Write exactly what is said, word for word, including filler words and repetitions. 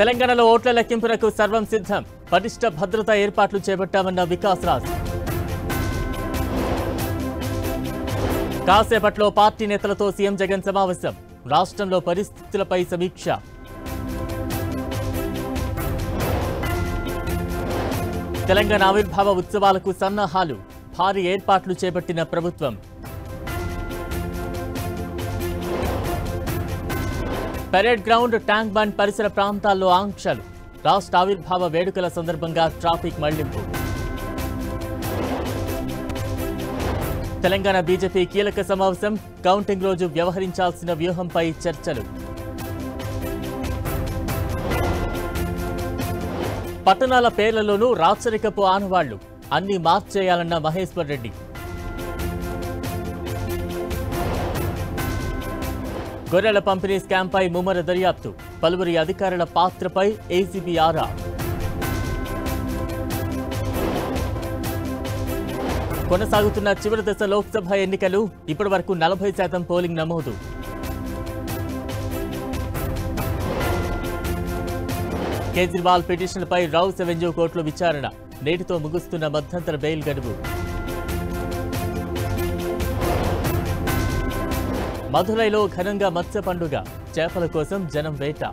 తెలంగాణలో ఓట్ల లెక్కింపునకు సర్వం సిద్ధం పటిష్ట భద్రతా ఏర్పాట్లు చేపట్టామన్న వికాస్ రాజ్ కాసేపట్లో పార్టీ నేతలతో సీఎం జగన్ సమావేశం రాష్ట్రంలో పరిస్థితులపై సమీక్ష తెలంగాణ ఆవిర్భావ ఉత్సవాలకు సన్నాహాలు భారీ ఏర్పాట్లు చేపట్టిన ప్రభుత్వం పెరేడ్ గ్రౌండ్ ట్యాంక్ బండ్ పరిసర ప్రాంతాల్లో ఆంక్షలు రాష్ట్ర ఆవిర్భావ వేడుకల సందర్భంగా ట్రాఫిక్ మళ్లింపు తెలంగాణ బీజేపీ కీలక సమావేశం కౌంటింగ్ రోజు వ్యవహరించాల్సిన వ్యూహంపై చర్చలు పట్టణాల పేర్లలోనూ రాచరికపు ఆనవాళ్లు అన్ని మార్చేయాలన్న మహేశ్వర్ రెడ్డి గొర్రెల పంపిణీ స్కాంపై ముమ్మర దర్యాప్తు పలువురి అధికారుల పాత్రపై ఏసీబీ ఆరా కొనసాగుతున్న చివరి దశ లోక్సభ ఎన్నికలు ఇప్పటి వరకు నలభై శాతం పోలింగ్ నమోదు కేజ్రీవాల్ పిటిషన్లపై రావు సెవెంజో కోర్టులో విచారణ నేటితో ముగుస్తున్న మధ్యంతర బెయిల్ గడువు మధురైలో ఘనంగా మత్స్య పండుగ చేపల కోసం జనం వేట.